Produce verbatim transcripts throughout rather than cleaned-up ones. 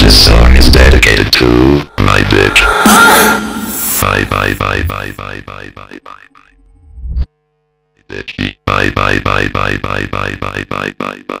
This song is dedicated to my bitch. Bye bye bye bye bye bye bye bye. Bitchy. Bye bye bye bye bye bye bye bye bye bye bye bye.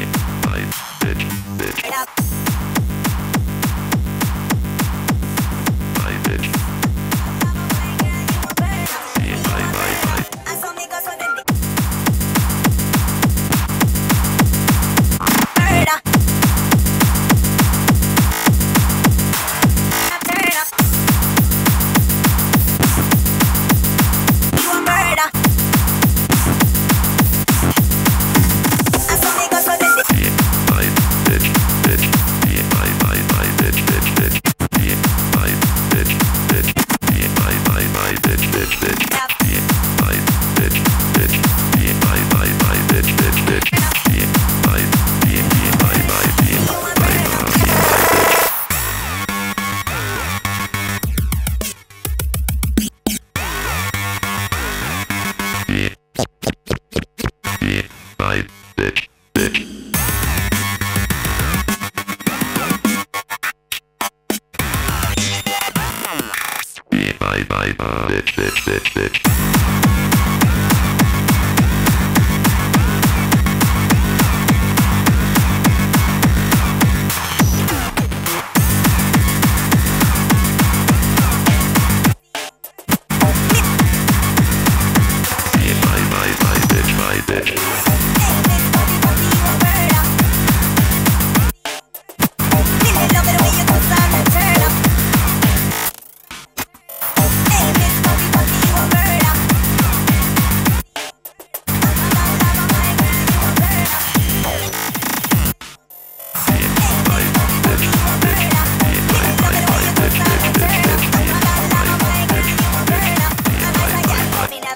bye bitch bitch bitch bitch. Yeah, bye bye bye bitch bye bitch.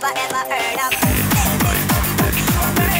Never ever heard of. Hey, bitch, bitch, bitch, bitch,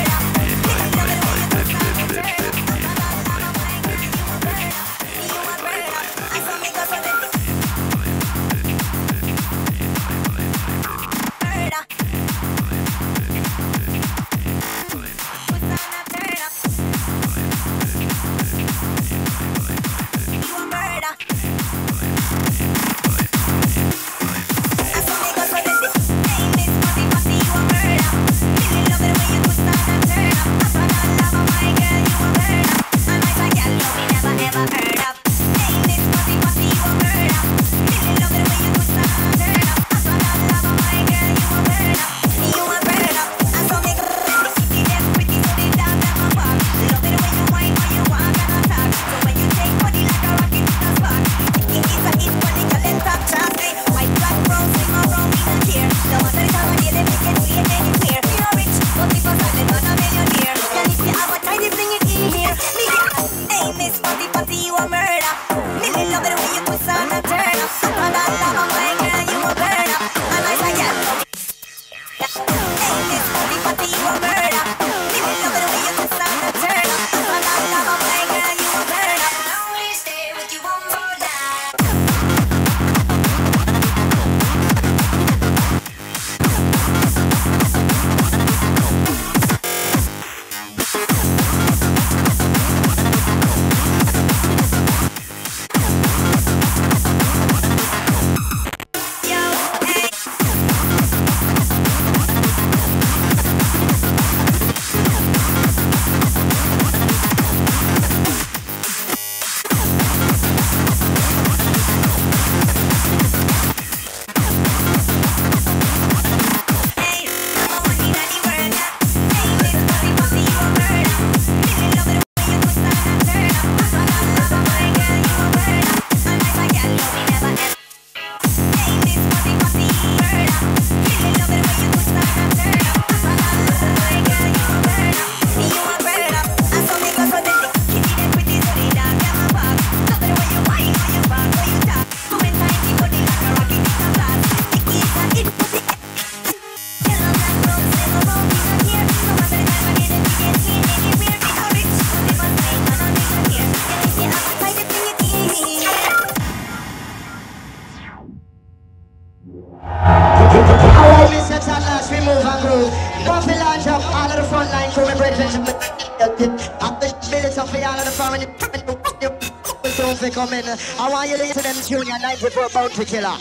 Coffee launch up, all of the front line crew, my great friends. I'm the minutes of y'all on the farm and you come in. I want you to listen to them tune your night before Bounty Killer.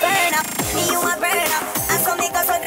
Burn up, me you a burn up, and so me go so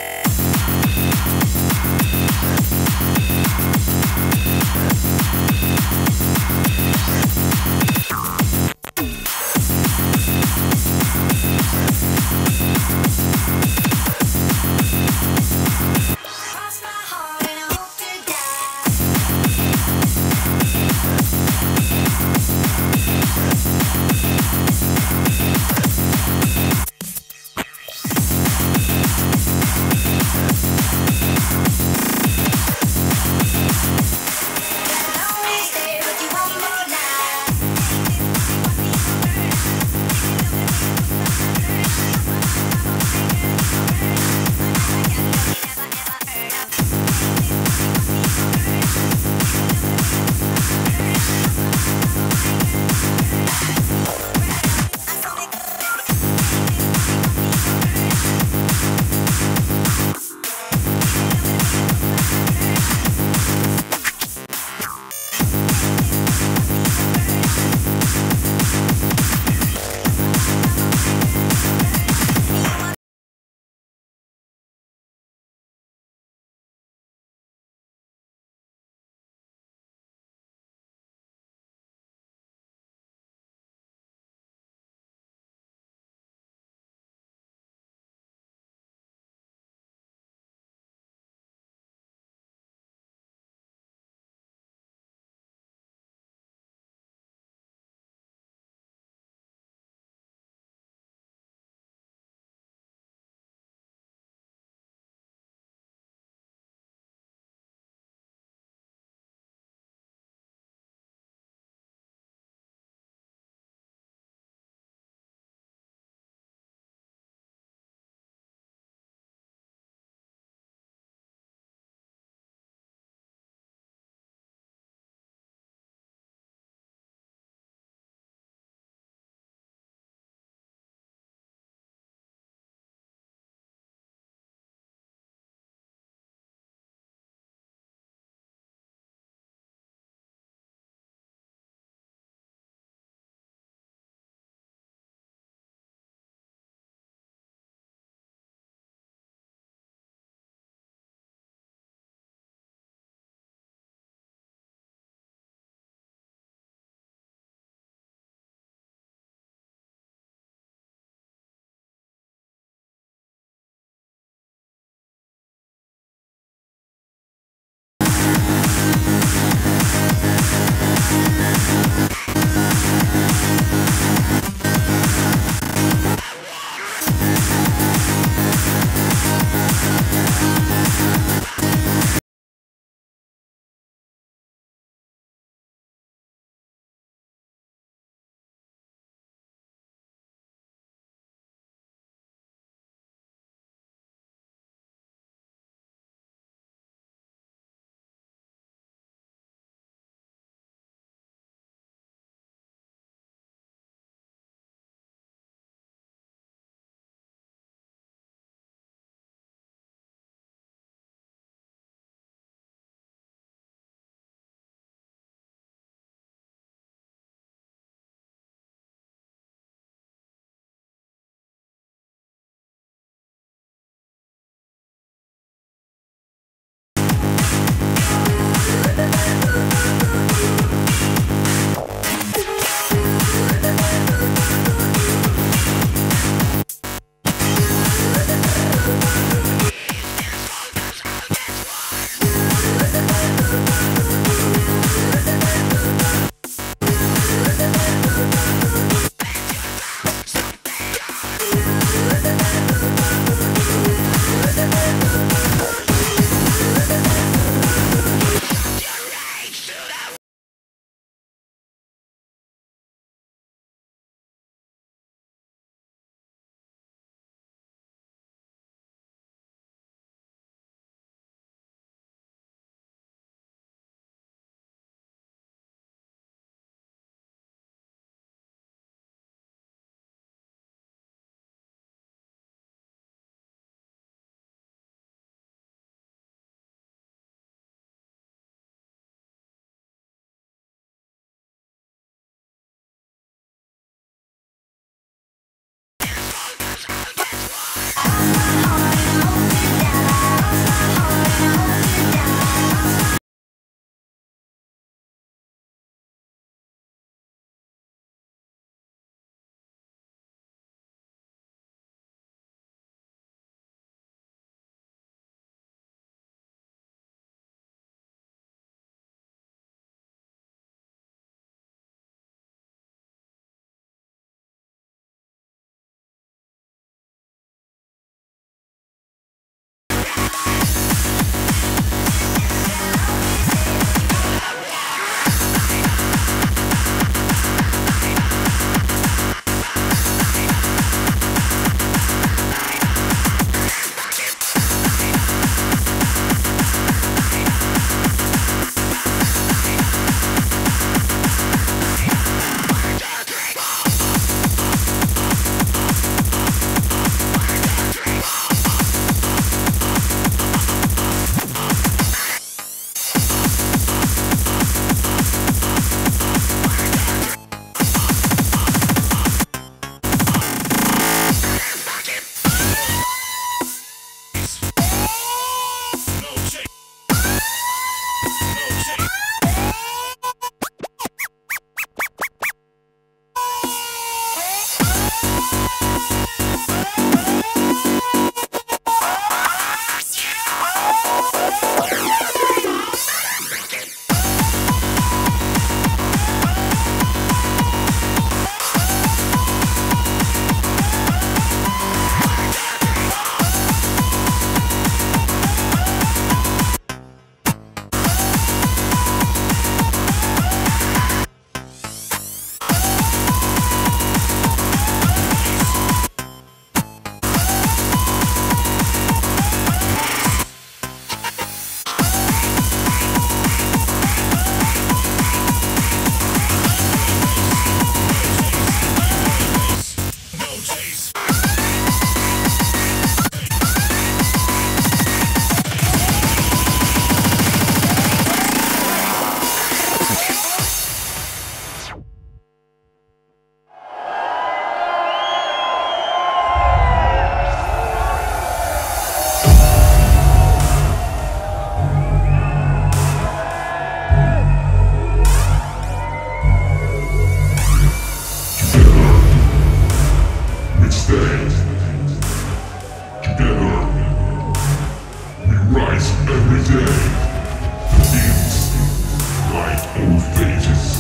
light in phases,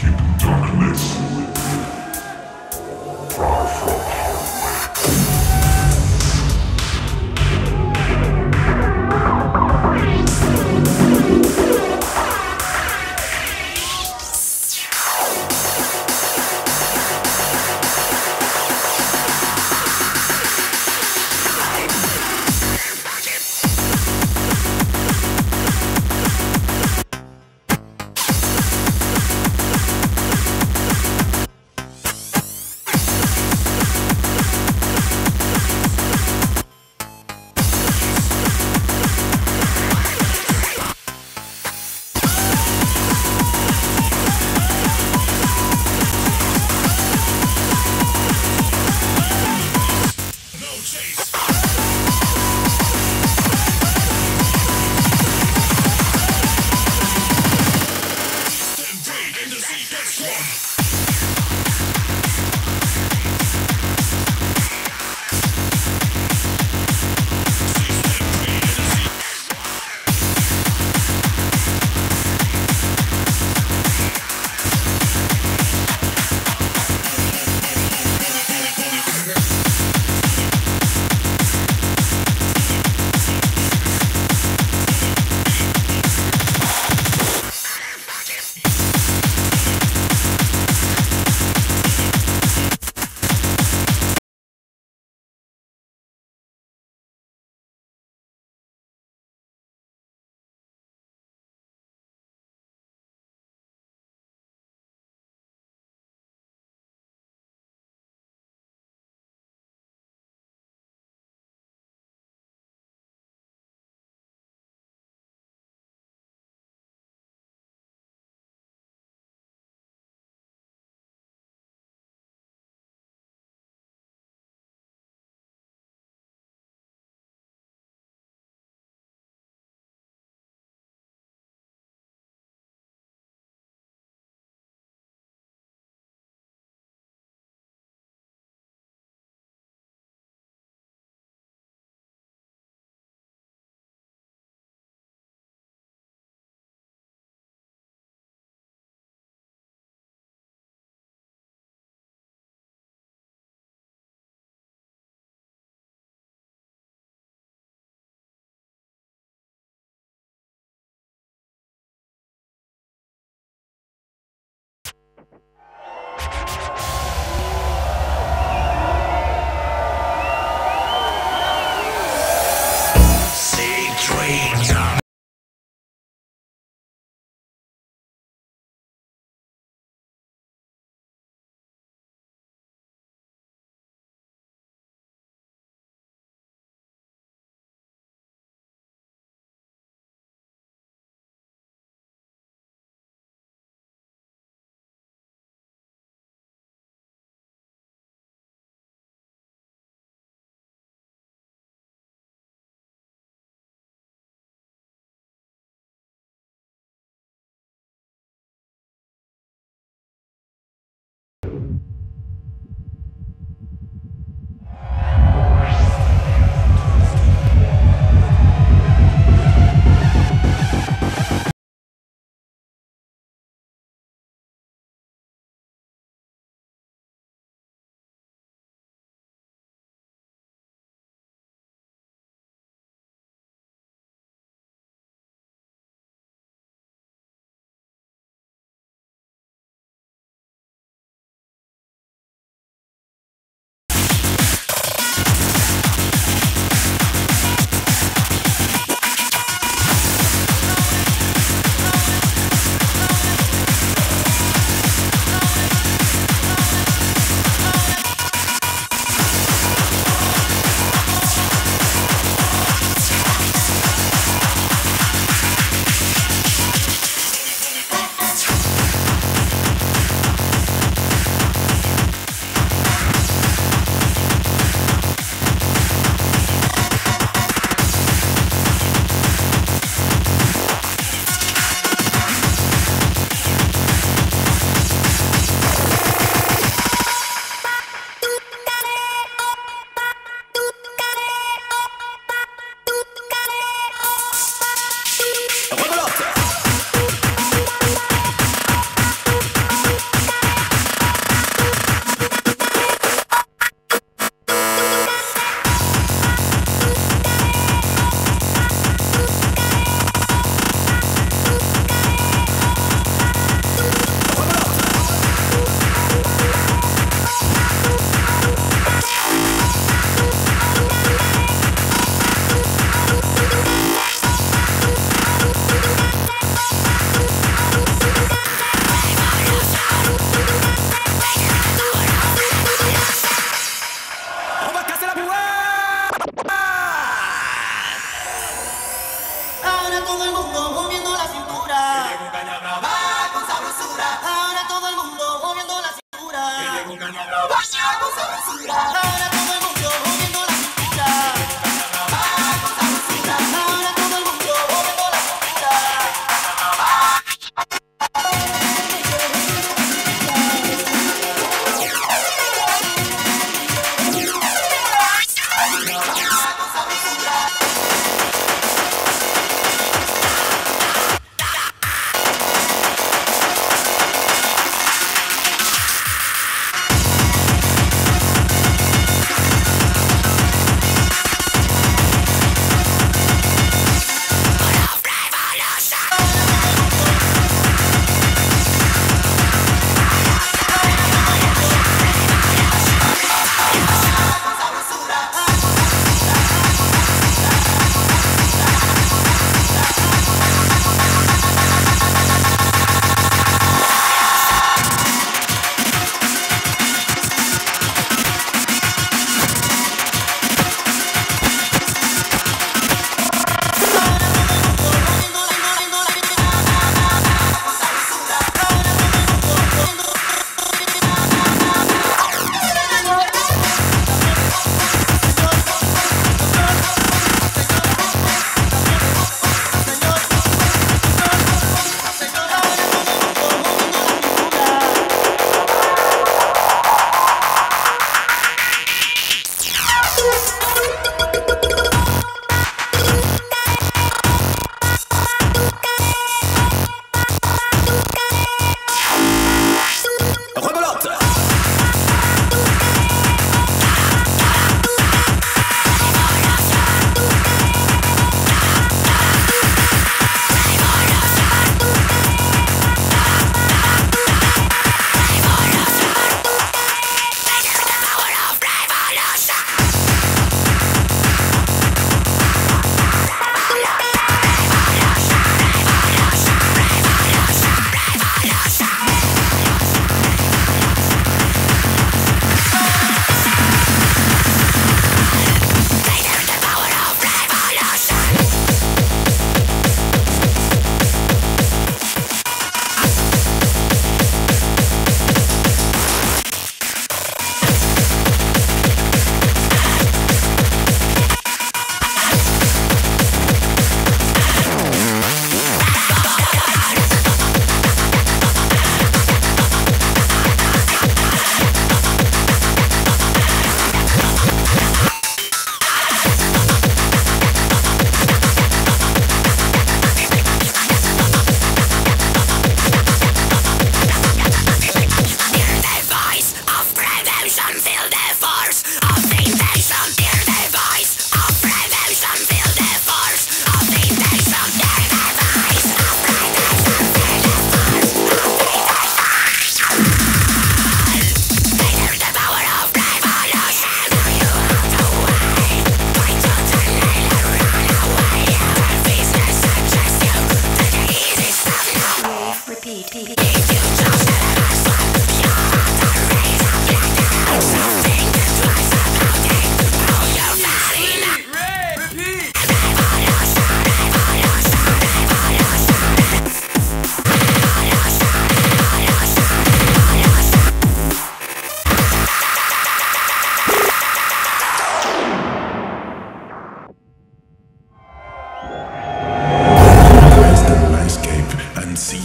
keep the darkness far from our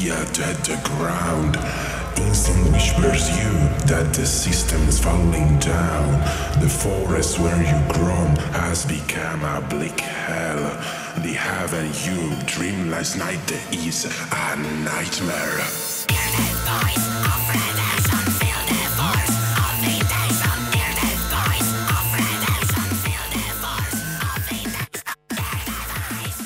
yet at the ground. Instinct whispers you that the system's falling down. The forest where you've grown has become a bleak hell. The heaven you dreamed last night is a nightmare. Hear the voice of redemption, feel the force of invasion. Hear the voice of redemption, feel the force of invasion. Hear the voice of redemption, feel the force of invasion.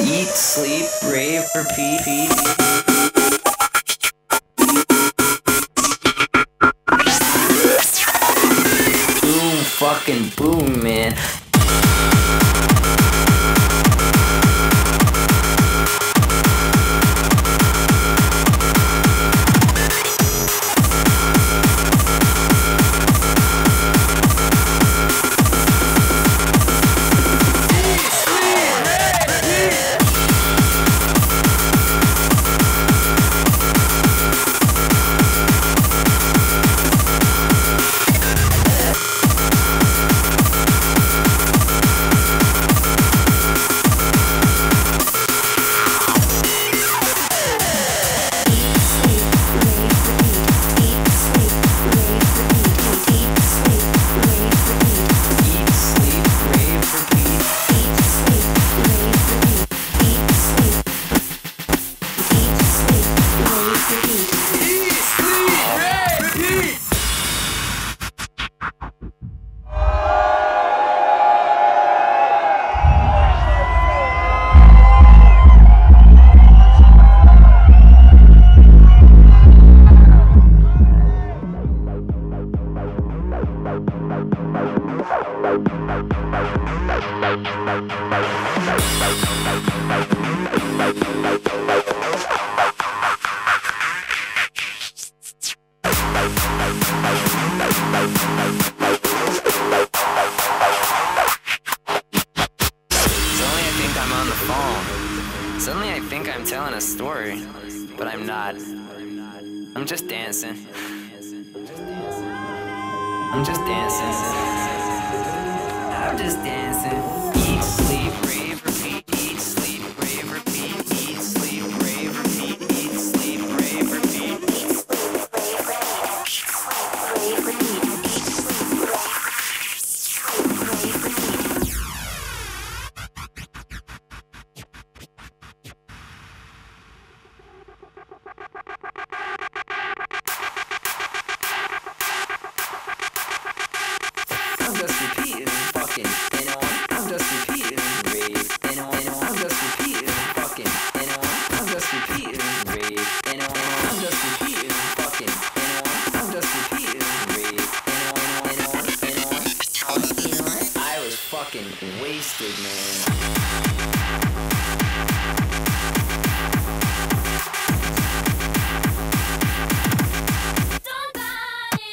Eat, sleep, rave, repeat, eat. Boom, fucking boom, man. Suddenly I think I'm telling a story, but I'm not. I'm just dancing. I'm just dancing. I'm just dancing. Eat, sleep, rave, repeat. Eat, sleep, rave, repeat. Eat, sleep, rave, repeat. Eat, sleep, rave, repeat. Eat, sleep, rave, repeat. Eat, sleep, rave, repeat. Eat, sleep, rave, repeat. Wasted, man. Somebody.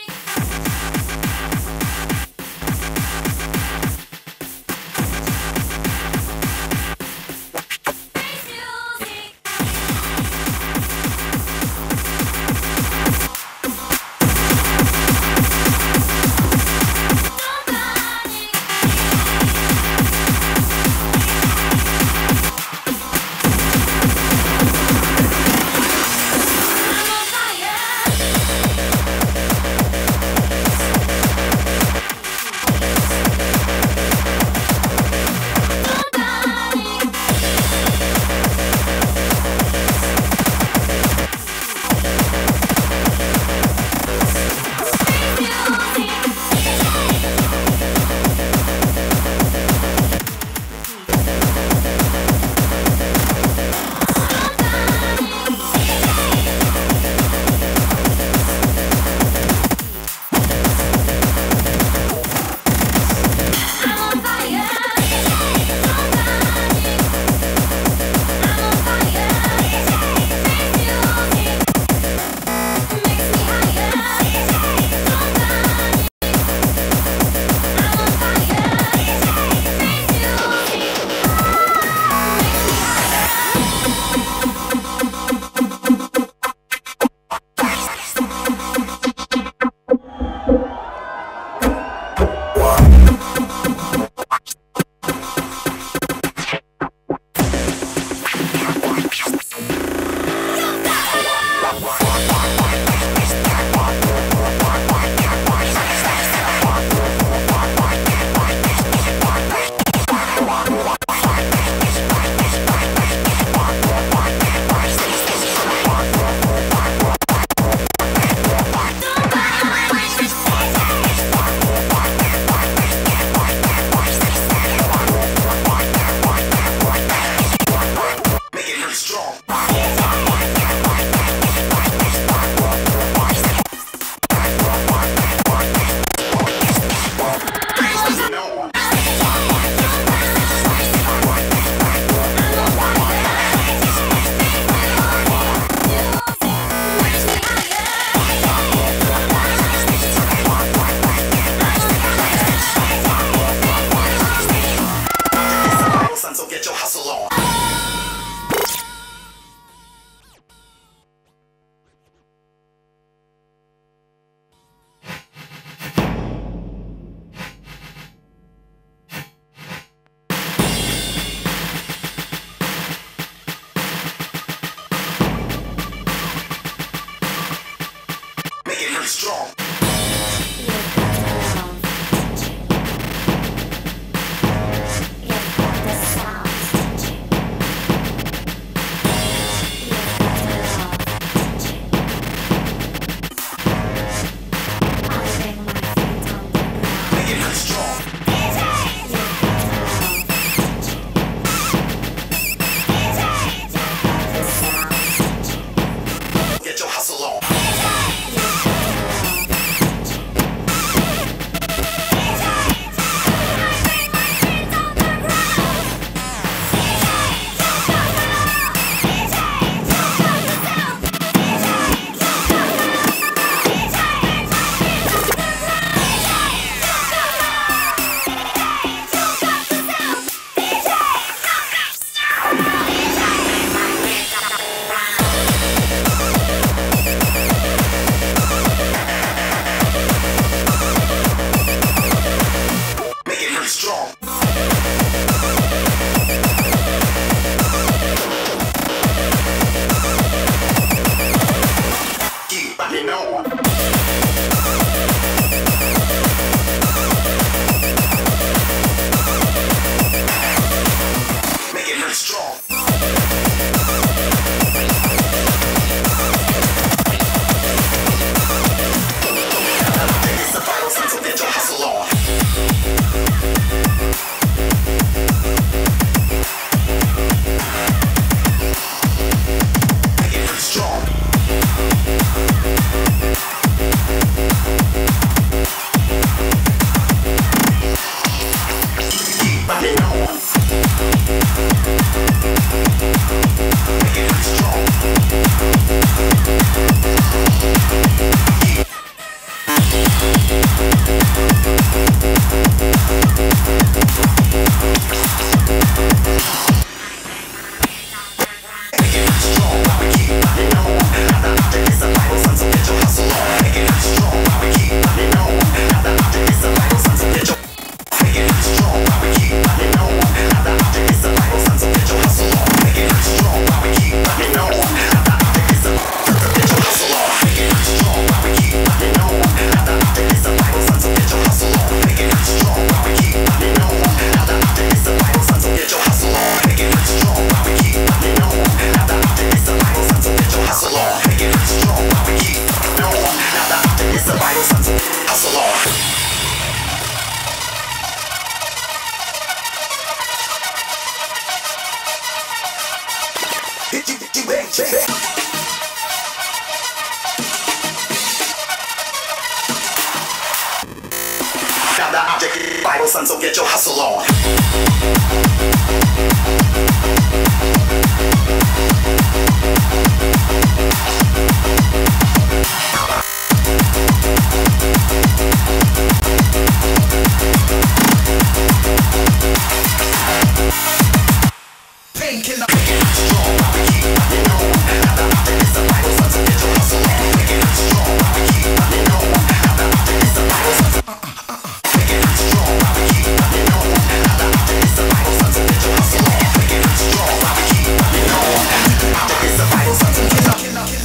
and strong. Now the object is vital, son, so get your hustle on. Pink in the Get up, get up.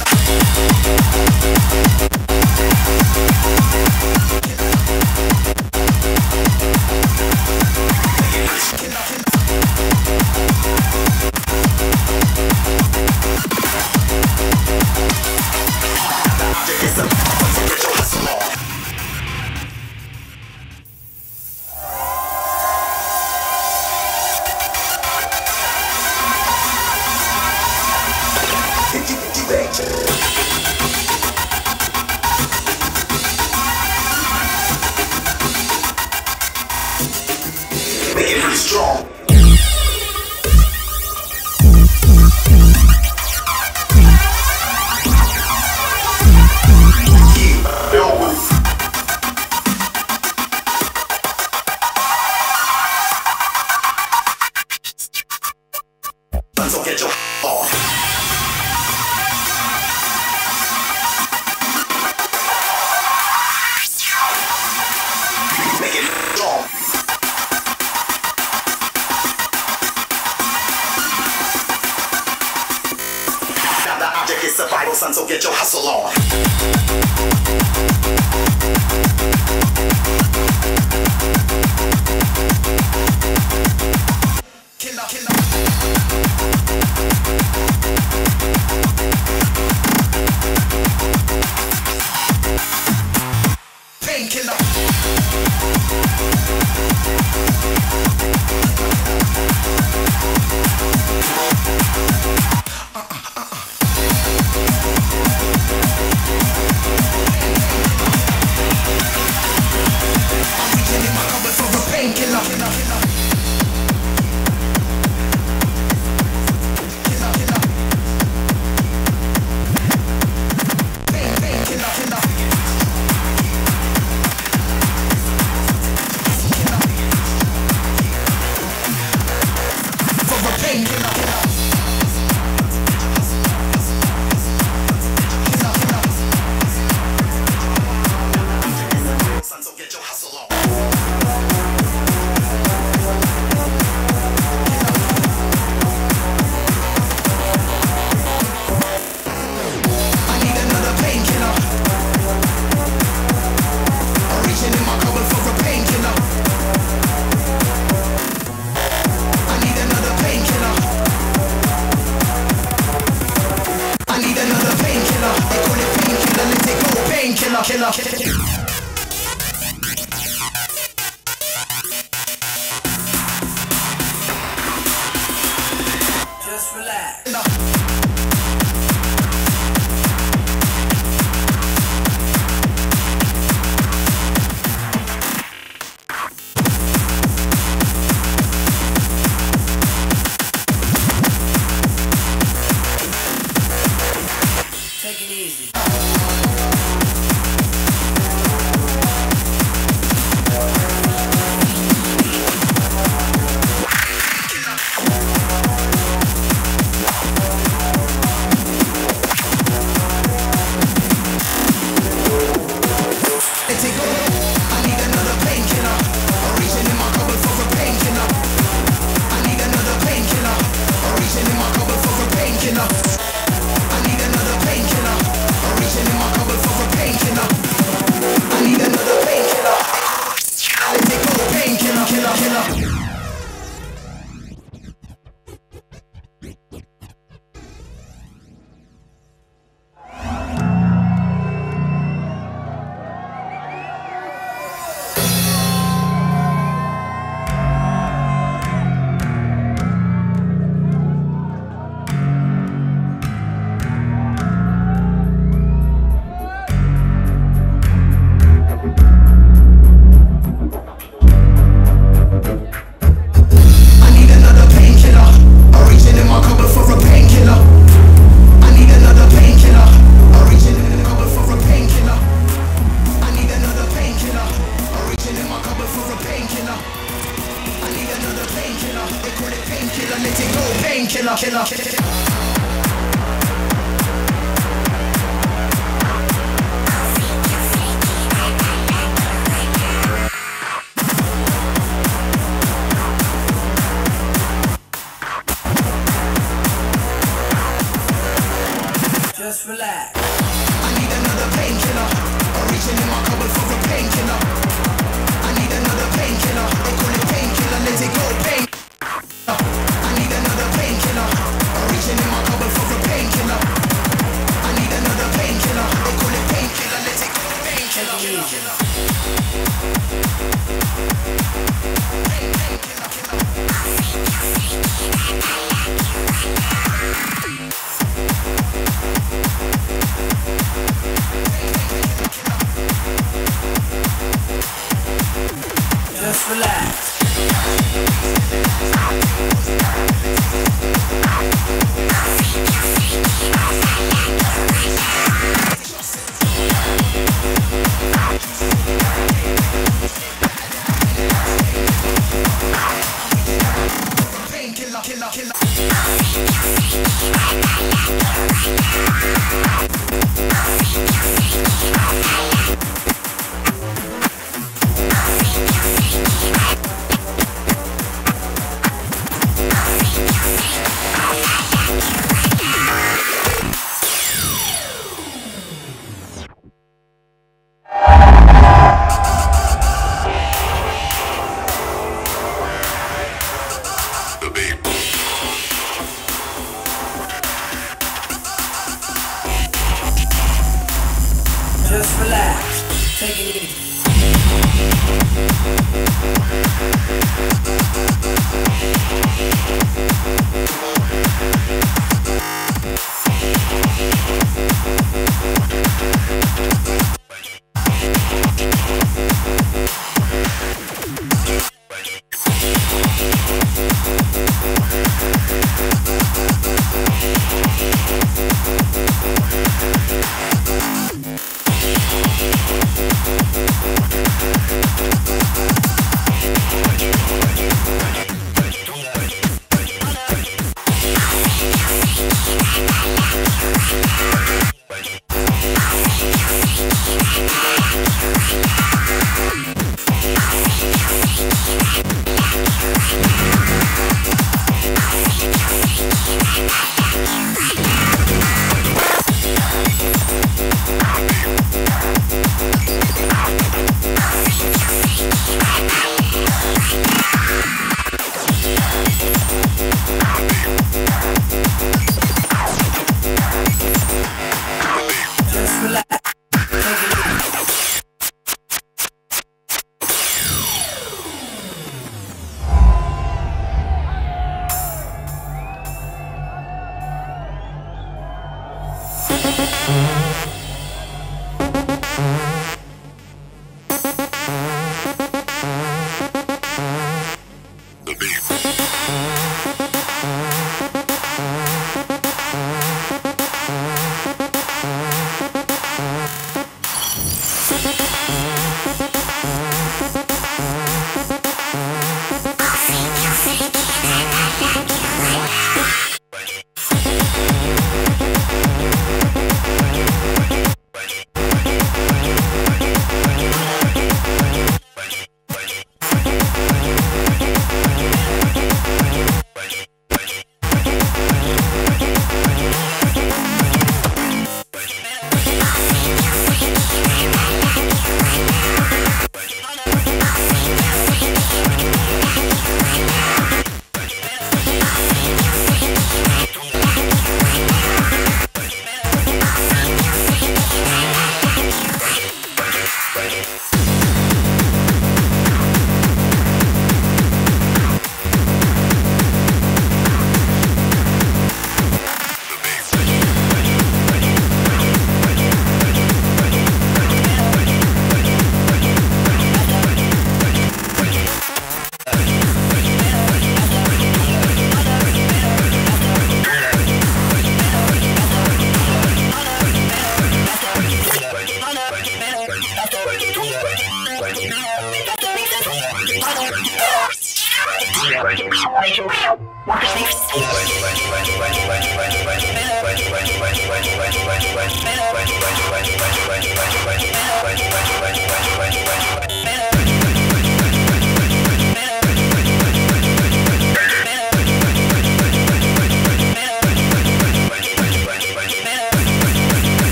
get your hustle on. Kill up, kill up. Killer, killer, killer. Just relax. Killer. Take it easy. Killer, killer, killer, killer. Just relax. I need another painkiller. I'm reaching in my cupboard for a painkiller. I need another painkiller. They call it painkiller. Let it go, pain. I need another painkiller. I'm reaching in my cupboard for a painkiller. I need another painkiller. They call it painkiller. Let it go, painkiller. Just relax. just relax. Take it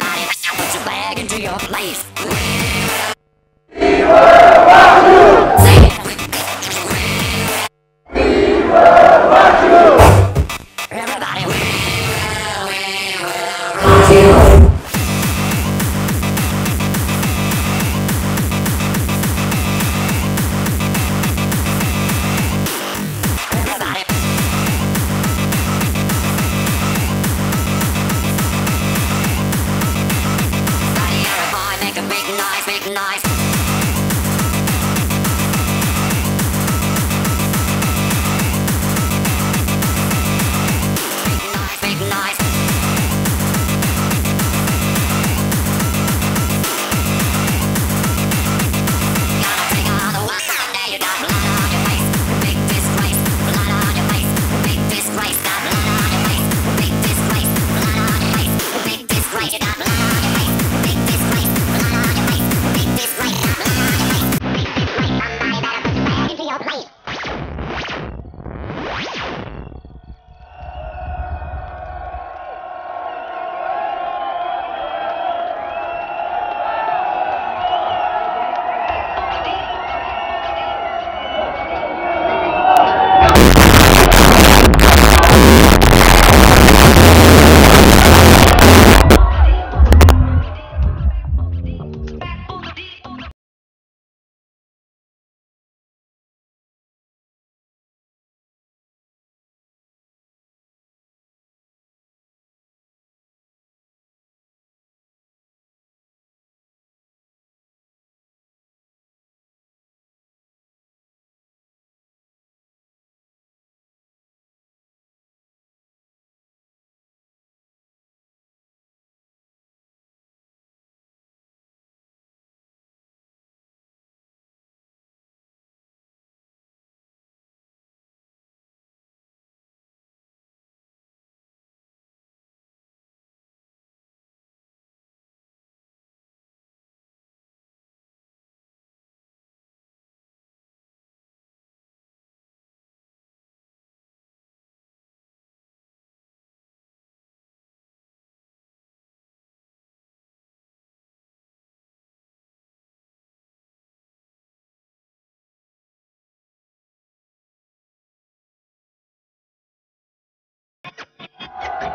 I put your bag into your place.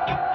You